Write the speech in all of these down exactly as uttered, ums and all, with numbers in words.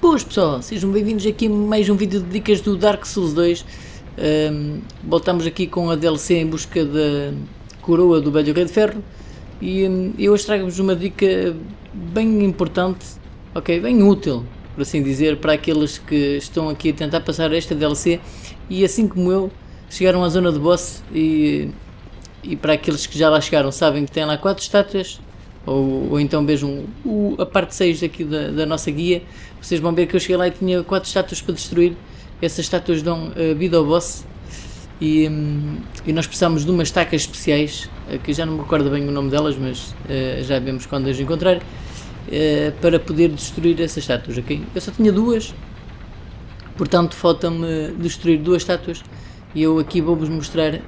Pois pessoal, sejam bem-vindos aqui a mais um vídeo de dicas do Dark Souls dois. um, Voltamos aqui com a D L C em busca da coroa do Velho Rei de Ferro. E um, eu hoje trago-vos uma dica bem importante, ok, bem útil, por assim dizer, para aqueles que estão aqui a tentar passar esta D L C e, assim como eu, chegaram à zona de boss. E, e para aqueles que já lá chegaram, sabem que tem lá quatro estátuas, ou, ou então vejam o, a parte seis aqui da, da nossa guia. Vocês vão ver que eu cheguei lá e tinha quatro estátuas para destruir. Essas estátuas dão uh, vida ao boss e, um, e nós precisamos de umas tacas especiais, uh, que já não me recordo bem o nome delas, mas uh, já vemos quando as encontrar, uh, para poder destruir essas estátuas, ok? Eu só tinha duas, portanto falta-me destruir duas estátuas e eu aqui vou-vos mostrar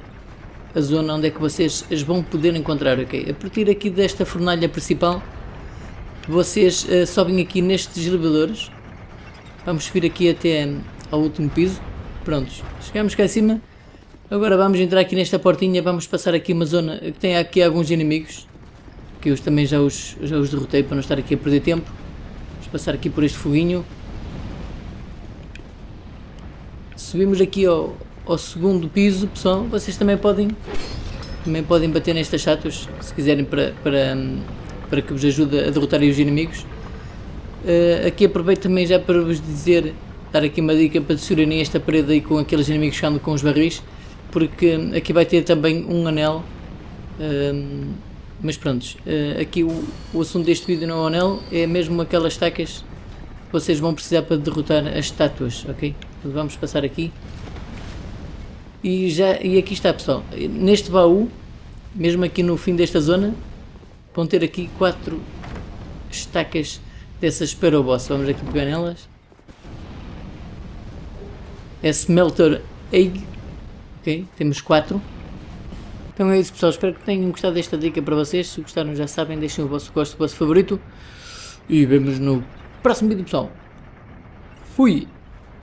a zona onde é que vocês as vão poder encontrar, ok? A partir aqui desta fornalha principal, vocês uh, sobem aqui nestes elevadores. Vamos subir aqui até um, ao último piso. Prontos, chegamos cá em cima. Agora vamos entrar aqui nesta portinha, vamos passar aqui uma zona que tem aqui alguns inimigos, que eu também já os, já os derrotei para não estar aqui a perder tempo. Vamos passar aqui por este foguinho. Subimos aqui ao... ao segundo piso, pessoal. Vocês também podem também podem bater nestas estátuas, se quiserem, para, para, para que vos ajude a derrotarem os inimigos. Uh, aqui aproveito também já para vos dizer, dar aqui uma dica para destruírem esta parede aí com aqueles inimigos que andam com os barris, porque aqui vai ter também um anel. Uh, mas prontos, uh, aqui o, o assunto deste vídeo não é o anel, é mesmo aquelas tacas que vocês vão precisar para derrotar as estátuas, ok? Então vamos passar aqui. E, já, e aqui está, pessoal, neste baú, mesmo aqui no fim desta zona, vão ter aqui quatro estacas dessas para o boss. Vamos aqui pegar nelas. É Smelter Wedge, ok, temos quatro. Então é isso, pessoal, espero que tenham gostado desta dica para vocês. Se gostaram, já sabem, deixem o vosso gosto, o vosso favorito. E vemos no próximo vídeo, pessoal. Fui!